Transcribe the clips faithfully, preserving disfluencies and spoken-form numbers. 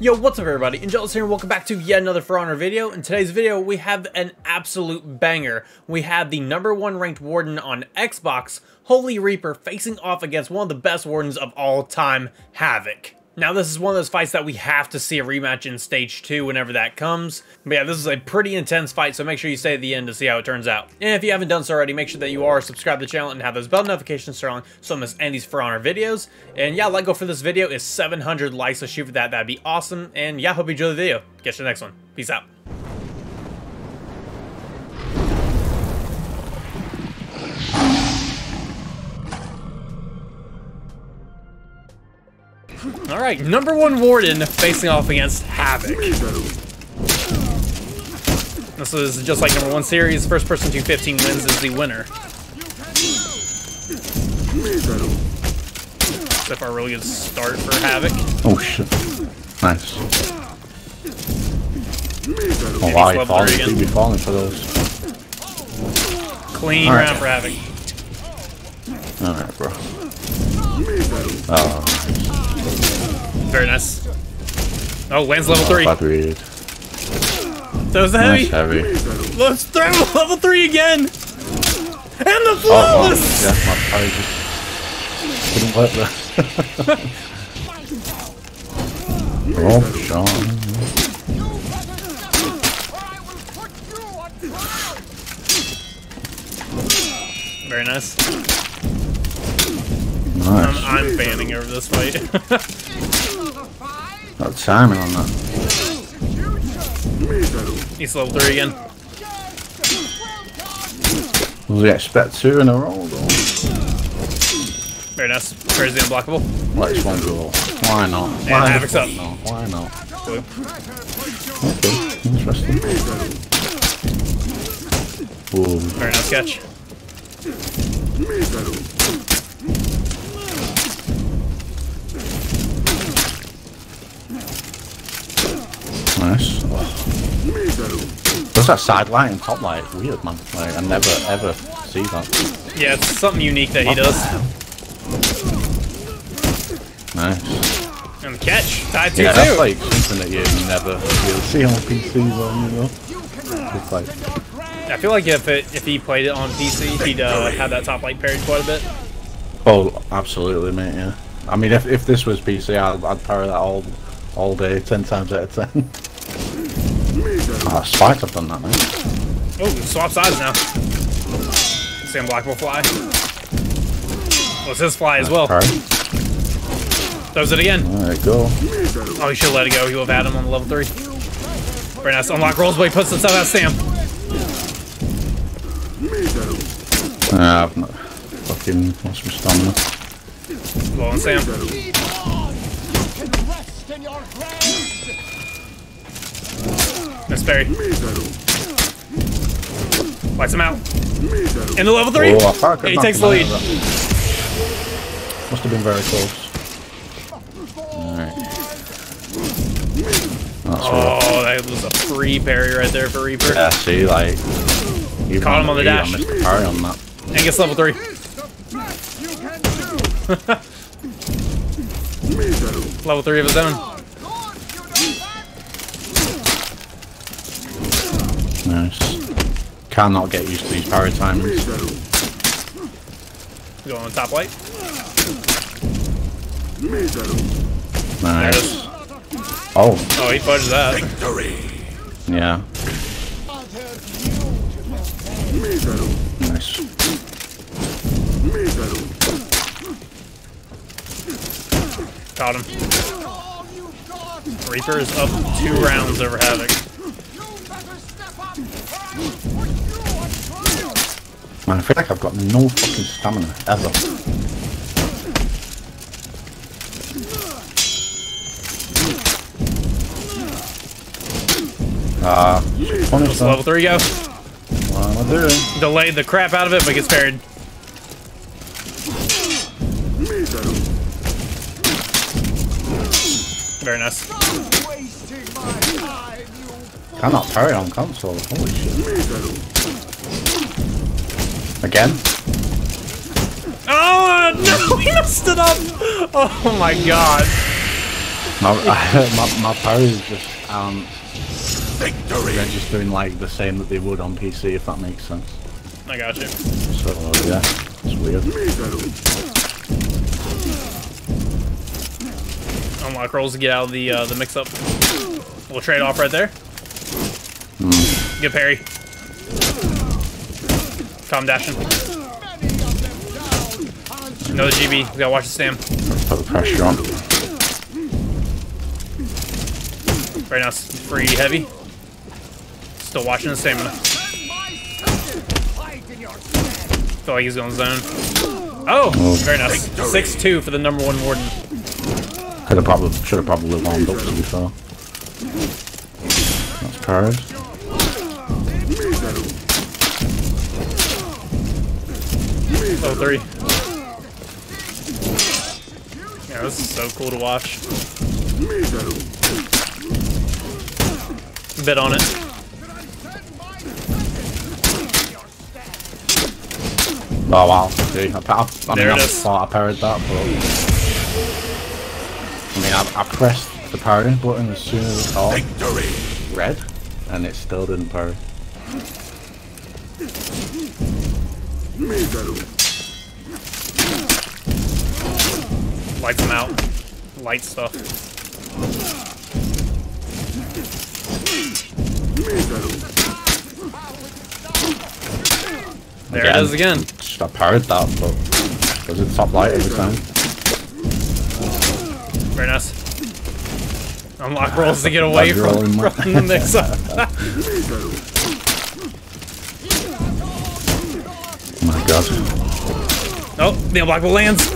Yo, what's up everybody, Angelus here and welcome back to yet another For Honor video. In today's video, we have an absolute banger. We have the number one ranked Warden on Xbox, Holy Reaper, facing off against one of the best Wardens of all time, Havok. Now this is one of those fights that we have to see a rematch in stage two whenever that comes. But yeah, this is a pretty intense fight, so make sure you stay at the end to see how it turns out. And if you haven't done so already, make sure that you are subscribed to the channel and have those bell notifications turned on so you don't miss any of these For Honor videos. And yeah, like goal for this video is seven hundred likes, so shoot for that, that'd be awesome. And yeah, hope you enjoy the video. Catch you in the next one. Peace out. All right, number one Warden facing off against Havok. This is just like number one series. First person to fifteen wins is the winner. So far, a really good start for Havok. Oh shit! Nice. Oh wow, he falls. He'd be falling for those. Clean right. Round for Havok. All right, bro. Oh. Very nice. Oh, lands level three. Oh, that was the heavy. Nice heavy. Let's throw level three again. And the flawless. Oh, wow. Yeah, my party just didn't let that. Oh, Sean. Very nice. Nice. I'm, I'm banning over this fight. No timing on that. He's level three again. Was he expect two in a row though? Very nice. Crazy unblockable. Let's one go. Why not? And Havok's up. No. Why not? Blue. Okay, interesting. Whoa. Very nice catch. Nice. Oh. Does that side light and top light? Weird, man. Like, I never ever see that. Yeah, it's something unique that he does. Nice. And the catch. Tied two two. Yeah, that's like something that you never really see on P C, though, you know? It's like... I feel like if it, if he played it on P C, he'd uh, have that top light parried quite a bit. Oh, absolutely, mate, yeah. I mean, if, if this was P C, I'd, I'd parry that all, all day, ten times out of ten. Ah, oh, spikes have done that, man. Oh, swap sides now. Sam Black will fly. Well, it's his fly as well. Right. Throws it again. Alright, go. Oh, he should let it go. He will have had him on the level three. Very nice. Unlock rolls, but he puts himself out Sam. Ah, uh, I've not fucking lost my stamina. Low on Sam. Nice parry. Lights him out. In the level three. Oh, and he takes the lead. Must have been very close. Alright. Oh, that was a free parry right there for Reaper. Yeah, see, like... Caught him on the lead, dash. I missed the parry on that. And gets level three. Level three of his own. Nice. Cannot get used to these parry timings. Go on top light. Nice. Oh. Oh, he fudged that. Victory. Yeah. Nice. Caught him. Reaper is up two rounds over Havok. Man, I feel like I've got no fucking stamina, ever. Ah, uh, level three go. What am I doing? Delayed the crap out of it, but gets parried. Very nice. Cannot parry on console, holy shit. Again? Oh no! He messed it up! Oh my god! My, my, my parries just aren't Victory. registering like the same that they would on P C, if that makes sense. I got you. So, yeah, it's weird. Unlock rolls to get out of the, uh, the mix-up. We'll trade off right there. Mm. Good parry. Calm dashing. Another G B. We gotta watch the stam. Put the pressure on. Right now it's pretty heavy. Still watching the stamina. Feel like he's going zone. Oh! oh. Very nice. six two for the number one warden. Could have probably, should have probably wound up to be fair. That's parried. Level three. Yeah, this is so cool to watch. Bit on it. Oh wow! Dude, I, I, I mean, I thought I parried that, but I mean, I, I pressed the parrying button as soon as it caught Victory. red, and it still didn't parry. Lights them out. Light stuff. There again, it is again. Just I parried that, but does it top light every time? Very nice. Unlock rolls to get away from, from the mix up. Oh my god. Oh, the unblockable lands.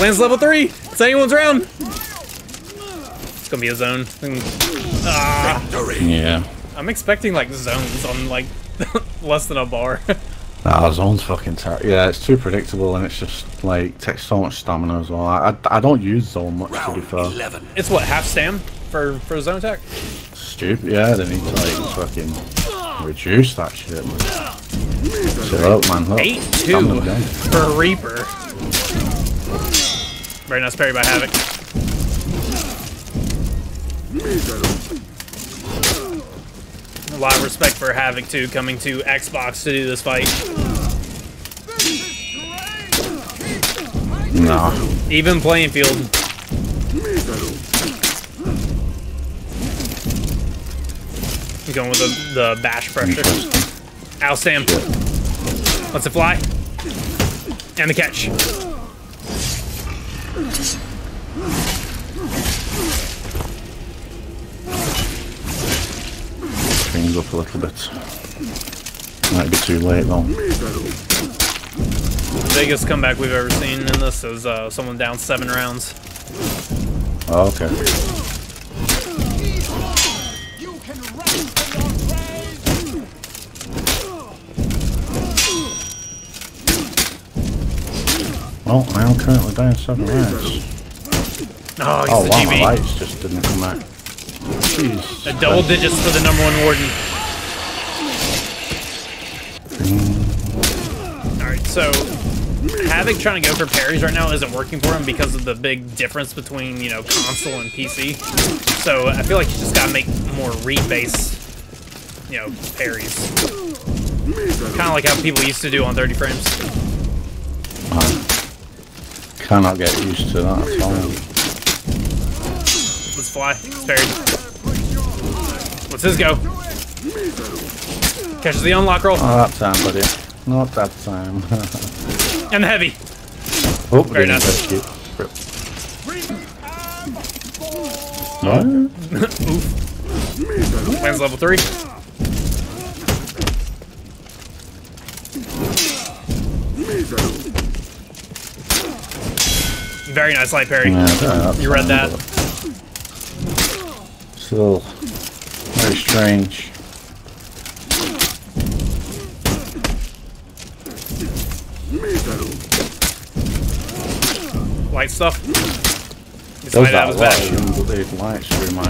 Lands level three. It's anyone's round. It's gonna be a zone. Ah. Yeah. I'm expecting like zones on like less than a bar. Nah, zones fucking terrible. Yeah, it's too predictable and it's just like takes so much stamina as well. I I, I don't use zone much Round to be fair. eleven. It's what, half stam for for zone attack? Stupid. Yeah, they need to like fucking reduce that shit. Chill out, man. Look. Eight two for Reaper. Very nice parry by Havok. A lot of respect for Havok too, coming to Xbox to do this fight. Nah. Even playing field. He's going with the, the bash pressure. Ow, Sam. Let's it fly. And the catch. Up a little bit. Might be too late though. The biggest comeback we've ever seen in this is uh, someone down seven rounds. Oh, okay. Well, I am currently down seven rounds. Oh, he's oh the wow, G B. My lights just didn't come out. Jeez. A double digits for the number one warden. Alright, so Havok trying to go for parries right now isn't working for him because of the big difference between, you know, console and P C. So I feel like you just gotta make more rebase, you know, parries. Kinda like how people used to do on thirty frames. I cannot get used to that at all. Let's fly. It's parried. Let's just go. Catches the unlock roll. Not that time, buddy. Not that time. And the heavy. Oh, very nice. No. Oof. Lands level three. Very nice light parry. Yeah, you read that. Still very strange. Light stuff. He's does that well, I these lights through my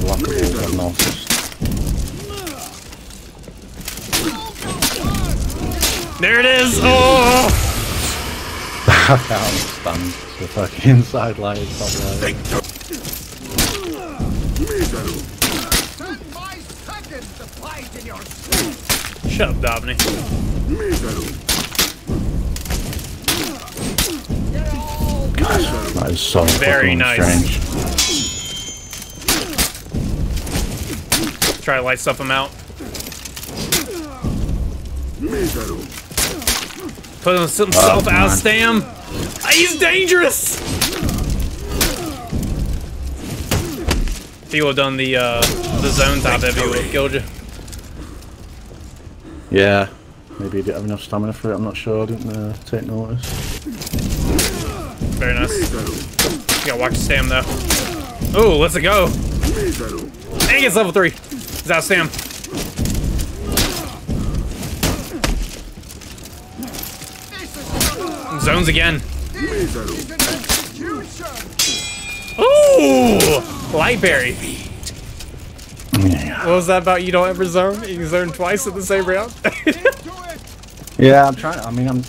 blockables I've noticed. There it is! Oh! I found stunned the fucking sidelight. Shut up, Dominic. Gosh, that is so very nice. Strange. Try to light stuff them out. Put himself oh, out, Stam. He's dangerous. He would have done the uh, the zone top heavy would have killed you. Yeah, maybe he didn't have enough stamina for it. I'm not sure. I didn't uh, take notice. Very nice. You gotta watch Stam though. Oh, let's it go. Dang, it's level three. He's out, Stam. Zones again. Ooh! Lightberry. Yeah. What was that about you don't ever zone? You zone twice in the same round? Yeah, I'm trying. I mean, I'm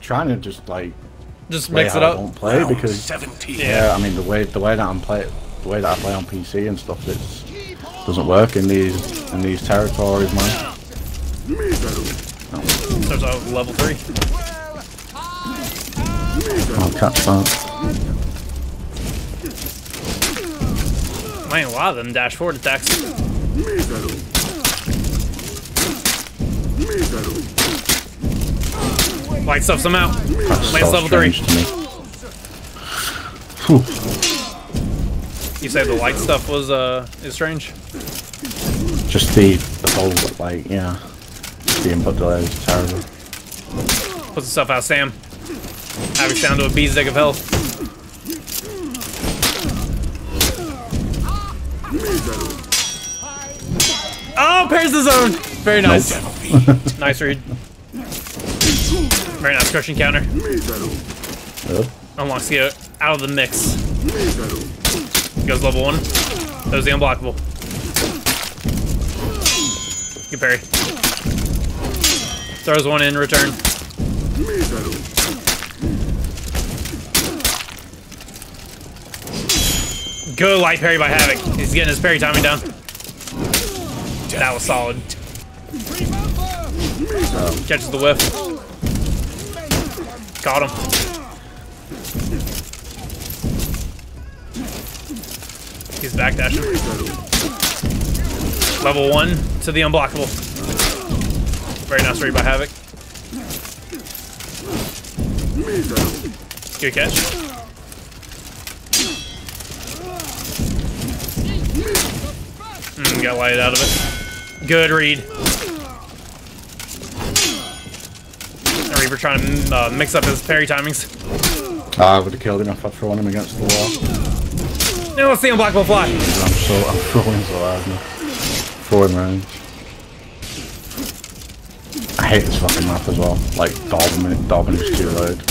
trying to just like just mix it up. I don't play because seventeen. Yeah, I mean the way the way that I'm play the way that I play on P C and stuff, it doesn't work in these in these territories, man. There's a level three. I'll catch that. Man, a lot of them dash forward attacks. Light stuffs them out. Lance level three. You say the light stuff was uh is strange? Just the the whole like yeah, the input delay is terrible. Put the stuff out, Sam. Havok's down to a bee's dick of health. Oh, pairs the zone! Very nice. Nope. Nice read. Very nice crushing counter. Yep. Unlocks you out of the mix. Goes level one. That was the unblockable. Good parry. Throws one in return. Good light parry by Havok. He's getting his parry timing down. That was solid. Oh. Catches the whiff. Caught him. He's backdashing. Level one to the unblockable. Very nice read by Havok. Good catch. Mm, got light out of it. Good read. The Reaper trying to uh, mix up his parry timings. I would have killed him if I'd thrown him against the wall. Now let's see him block both fly. I'm so I'm throwing so hard now. Forward range. I hate this fucking map as well. Like Dobbin, Dobbin is too loud.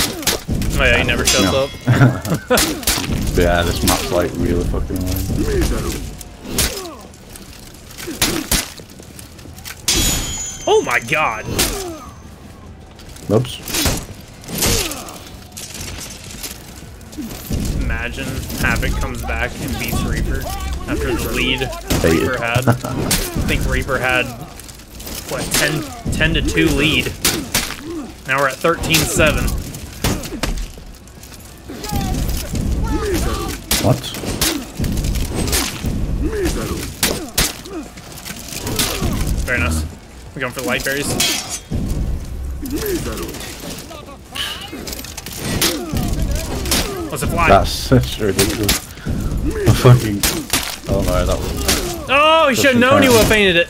Oh yeah, he never um, shows no. up. Yeah, this map's like really fucking loud. Oh my god! Oops. Imagine Havok comes back and beats Reaper after the lead Reaper had. I think Reaper had, what, ten to two lead. Now we're at thirteen seven. What? Very nice. We're going for the light berries. What's it fly? That's such ridiculous. I fucking. Oh no, that was. Oh, he should have known you would have fainted it.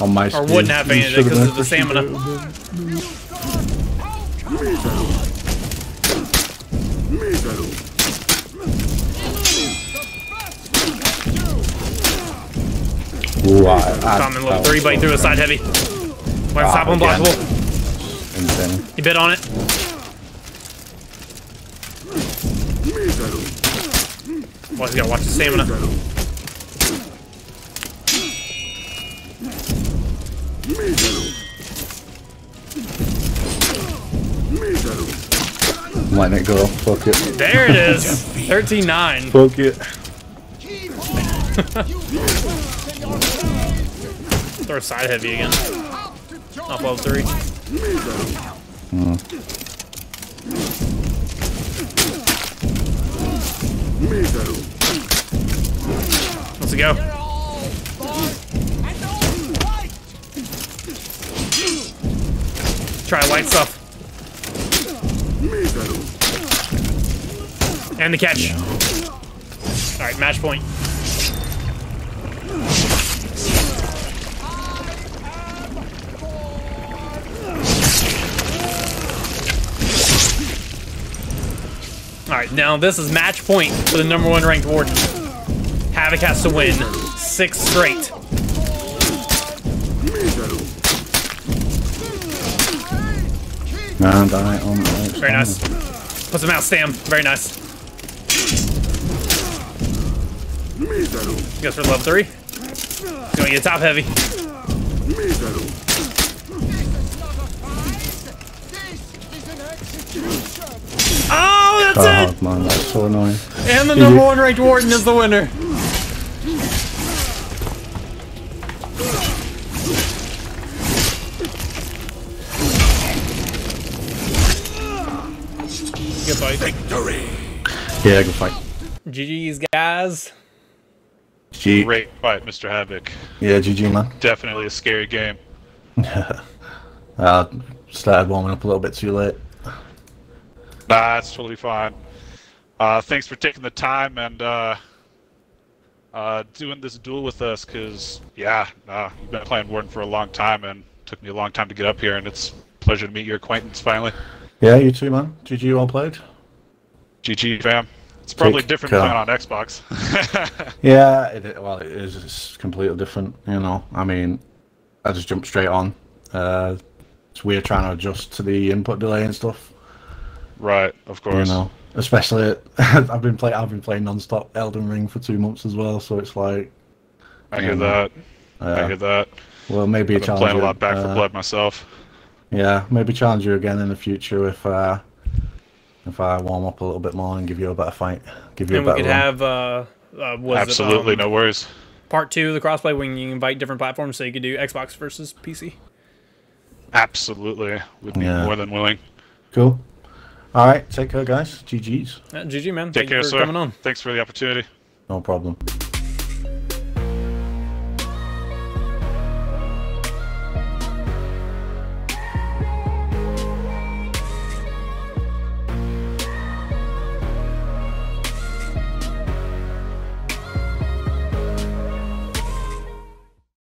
On my or wouldn't have fainted it because of the stamina. Wow. Common level three, but he threw a side heavy. Went ah, top unblockable. Insane. He bit on it. Well, he's gotta watch his stamina. Let it go. Fuck it. There it is. thirteen nine. Fuck it. Throw a side heavy again. Off level three. Mm. Let's go. Try light stuff. And the catch. Alright, match point. Alright, now this is match point for the number one ranked Warden. Havok has to win six straight. Nah, die on the ice. Very nice. Put some out, Sam. Very nice. Goes for level three. Going to get top heavy. Oh, that's oh, it! Man, that's so annoying. And the number one ranked Warden is the winner. Victory. Yeah, good fight. G G's, guys. G Great fight, Mister Havok. Yeah, G G, man. Definitely a scary game. I started warming up a little bit too late. Nah, that's totally fine. Uh, thanks for taking the time and uh, uh, doing this duel with us, because, yeah, uh, you've been playing Warden for a long time, and it took me a long time to get up here, and it's a pleasure to meet your acquaintance finally. Yeah, you too, man. G G, well played. G G, fam. It's probably Take different than on Xbox. Yeah, it, well, it is. It's completely different, you know. I mean, I just jumped straight on. Uh, it's weird trying to adjust to the input delay and stuff. Right, of course. You know, especially I've been playing. I've been playing non-stop Elden Ring for two months as well, so it's like. I hear um, that. Uh, I hear that. Well, maybe I've been playing a lot Back for Blood myself. Yeah, maybe challenge you again in the future if uh, if I warm up a little bit more and give you a better fight. Give you and a better we could run. have uh, uh, was absolutely it, um, no worries. Part two of the crossplay when you invite different platforms, so you could do Xbox versus P C. Absolutely, we'd be yeah. more than willing. Cool. All right, take care, guys. G G's. Yeah, G G, man. Take Thank care, you for sir. Coming on. Thanks for the opportunity. No problem.